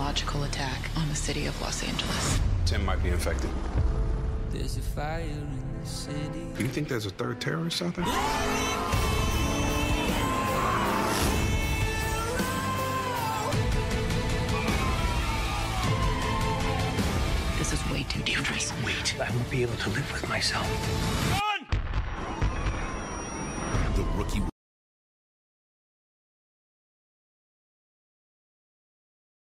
biological attack on the city of Los Angeles. Tim might be infected. There's a fire in the city. You think there's a third terrorist out there? This is way too dangerous. Wait, I won't be able to live with myself. Run! The Rookie